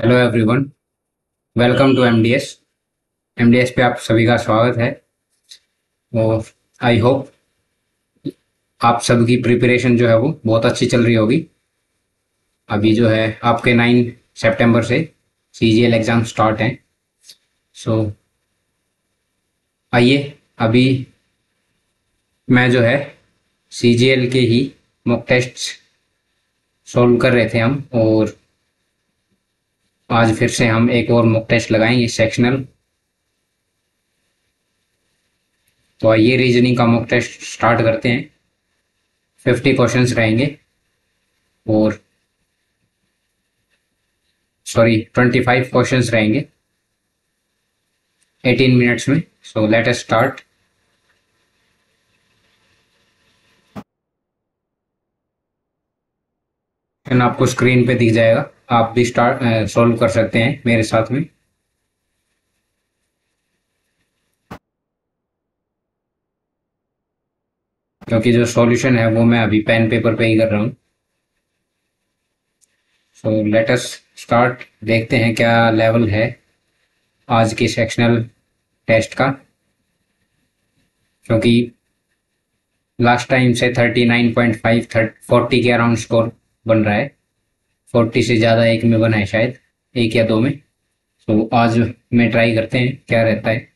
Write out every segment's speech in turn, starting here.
Hello everyone, welcome to MDS. MDS पे आप सभी का स्वागत है और आई होप आप सबकी प्रिपरेशन जो है वो बहुत अच्छी चल रही होगी। अभी जो है आपके 9 सितंबर से सीजीएल एग्ज़ाम स्टार्ट हैं। सो आइए अभी मैं जो है सीजीएल के ही मॉक टेस्ट सॉल्व कर रहे थे हम, और आज फिर से हम एक और मॉक टेस्ट लगाएंगे सेक्शनल। तो ये रीजनिंग का मॉक टेस्ट स्टार्ट करते हैं। 50 क्वेश्चंस रहेंगे और 25 क्वेश्चंस रहेंगे 18 मिनट्स में। So let us start. आपको स्क्रीन पे दिख जाएगा, आप भी स्टार्ट सॉल्व कर सकते हैं मेरे साथ में। क्योंकि जो सॉल्यूशन है वो मैं अभी पेन पेपर पे ही कर रहा हूँ। So let us start. देखते हैं क्या लेवल है आज के सेक्शनल टेस्ट का, क्योंकि लास्ट टाइम से 39.5 40 के अराउंड स्कोर बन रहा है। 40 से ज़्यादा एक में बना है, शायद एक या दो में। सो आज मैं ट्राई करते हैं क्या रहता है।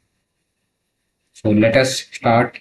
So let us start.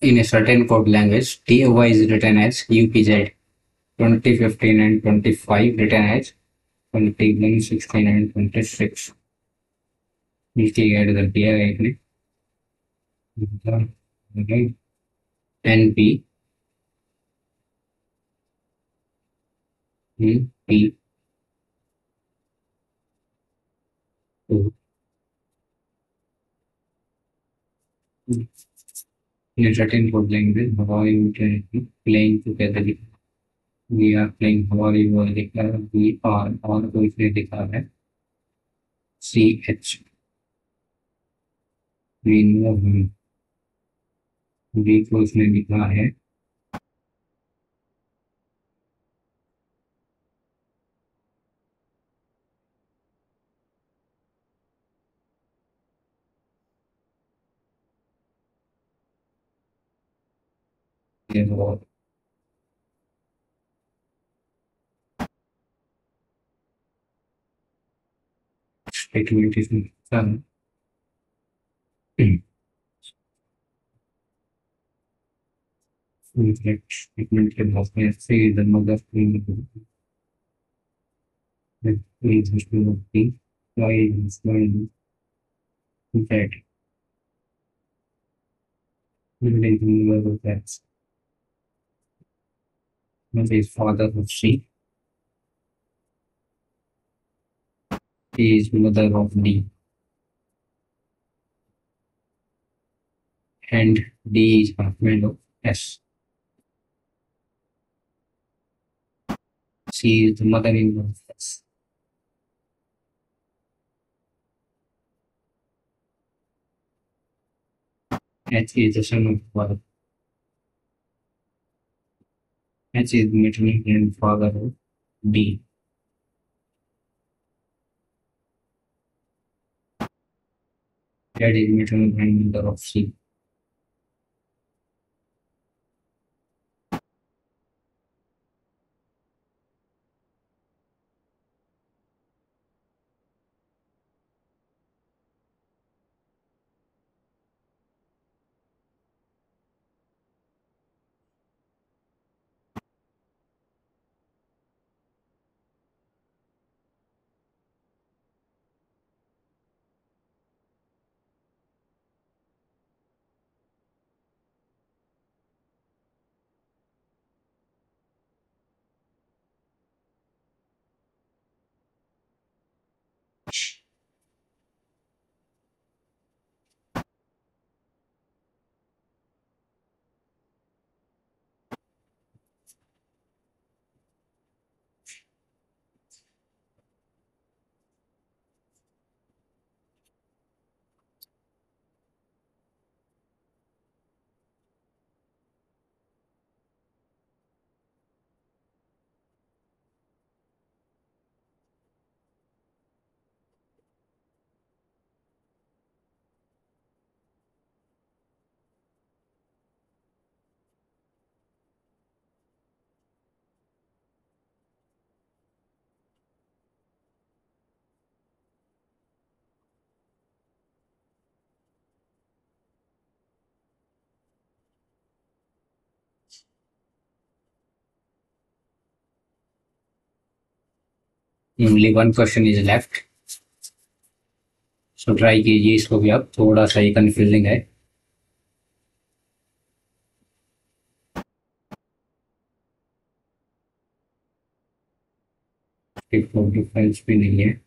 in a certain code language, TOY is written as UPZ, 2015 and 25 written as 21, 16 and 26. We can add the DI again. NP. NP. In a certain code language, Hawaii playing together. We are playing Hawaii, we are all going to declare CH. We know him. We close में लिखा है Lord. Statement is done. Statement can also say the mother of the is the is father of C. He is mother of D. And D is husband of S. C is the mother-in-law of S. H is the son of father. H is maternal grandfather of D. Z is maternal grandmother of C. Only one question is left, so try कीजिए इसको भी आप, थोड़ा सा ही confusing है. Difference भी नहीं है.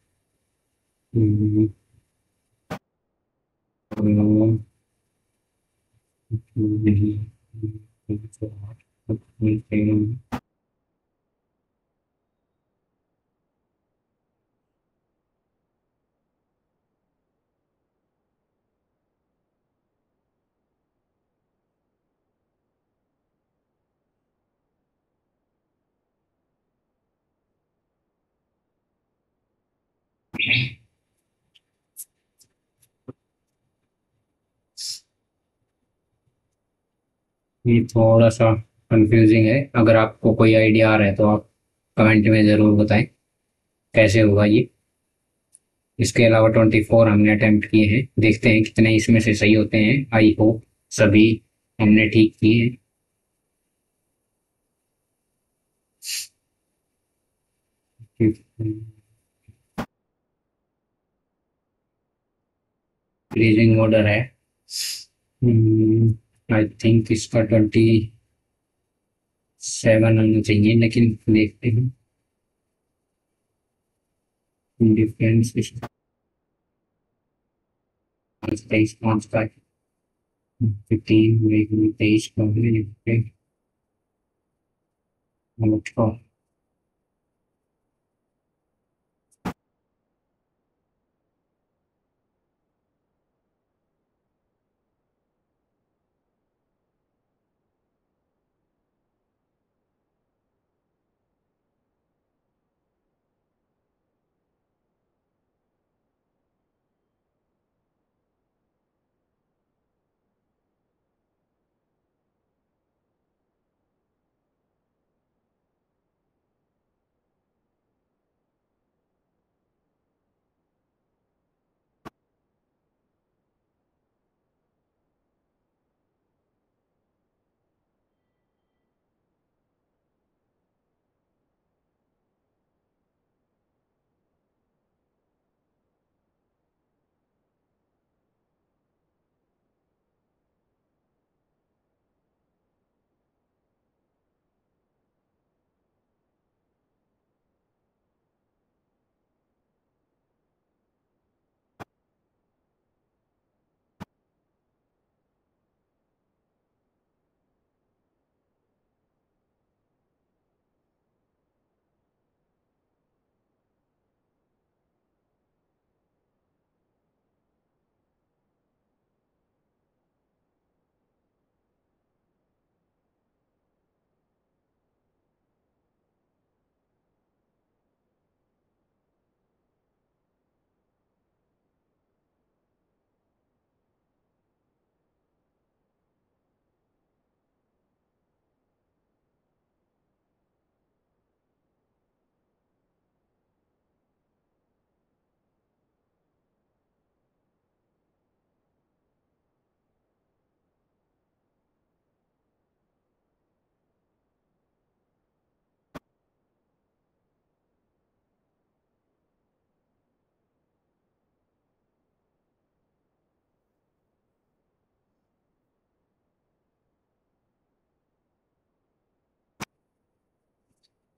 ये थोड़ा सा कंफ्यूजिंग है. अगर आपको कोई आइडिया आ रहा है तो आप कमेंट में ज़रूर बताएं कैसे हुआ ये. इसके अलावा 24 हमने अटेम्प्ट किए हैं, देखते हैं कितने इसमें से सही होते हैं. आई होप सभी हमने ठीक किए। रीडिंग ऑर्डर है, आई थिंक इसका 27 होना चाहिए, लेकिन देखते हैं डिफरेंस का 15 23 का।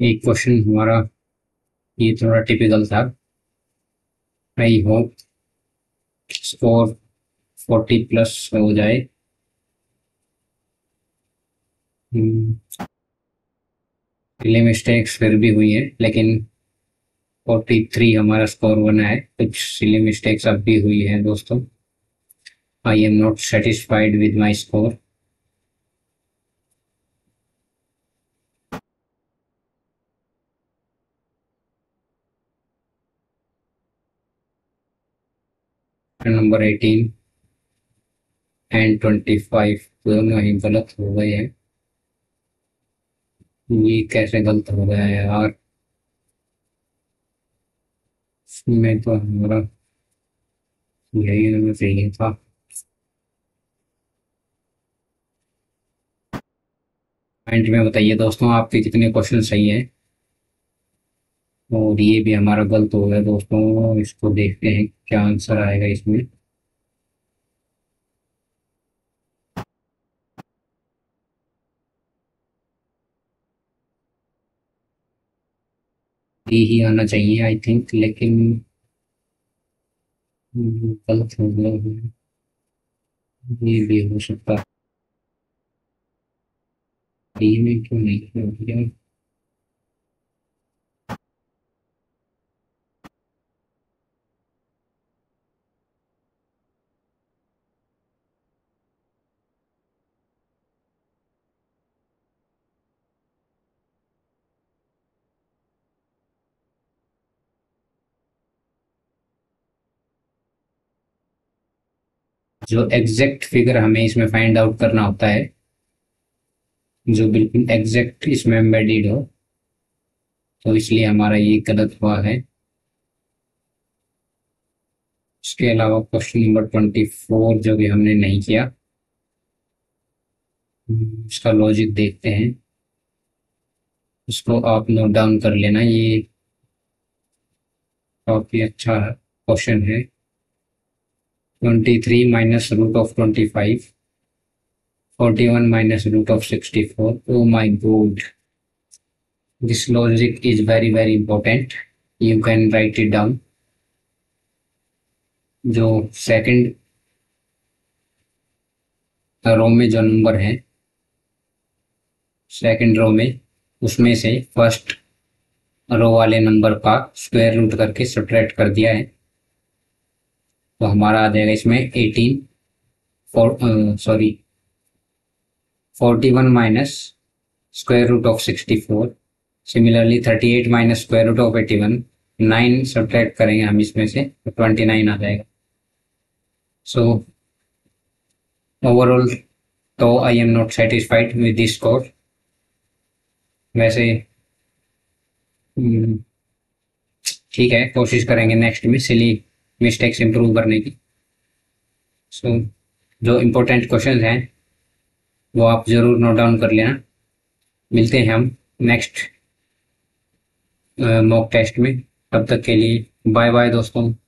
एक क्वेश्चन हमारा ये थोड़ा टिपिकल था। आई होप स्कोर 40+ हो जाए। पहले मिस्टेक्स फिर भी हुई है, लेकिन 43 हमारा स्कोर बना है। कुछ सिली मिस्टेक्स अब भी हुई है दोस्तों। I am not satisfied with my score. Number 18 and 25 दोनों ही गलत हो गए हैं। ये कैसे गलत हो गया है यार? इसमें तो हमारा यही होना चाहिए था। कमेंट में बताइए दोस्तों आपके कितने क्वेश्चन सही हैं। और ये भी हमारा गलत हो गया दोस्तों। इसको देखते हैं क्या आंसर आएगा इसमें। ये ही आना चाहिए आई थिंक, लेकिन गलत हो गया है। ये भी हो सकता है, ये में क्यों नहीं हो गया? जो एग्जैक्ट फिगर हमें इसमें फाइंड आउट करना होता है, जो बिल्कुल एग्जैक्ट इसमें एम्बेडेड हो, तो इसलिए हमारा ये गलत हुआ है। इसके अलावा क्वेश्चन नंबर 24 जो कि हमने नहीं किया, उसका लॉजिक देखते हैं, उसको आप नोट डाउन कर लेना। ये काफ़ी अच्छा क्वेश्चन है। 23 minus root of 25, 41 minus root of 64। Oh my God, this logic is very very important, you can write it down. जो सेकेंड रो में जो नंबर है, सेकेंड रो में, उसमें से फर्स्ट रो वाले नंबर का स्क्वायर रूट करके सबट्रैक्ट कर दिया है, तो हमारा आ जाएगा इसमें 41 minus square root of 64। Similarly 38 minus square root of 81, 9 subtract करेंगे हम इसमें से, 29 आ जाएगा। सो ओवरऑल तो I am not satisfied with this score. वैसे ठीक है, कोशिश करेंगे नेक्स्ट में सिली मिस्टेक्स इम्प्रूव करने की। सो जो इम्पोर्टेंट क्वेश्चंस हैं वो आप ज़रूर नोट डाउन कर लेना। मिलते हैं हम नेक्स्ट मॉक टेस्ट में, तब तक के लिए बाय बाय दोस्तों।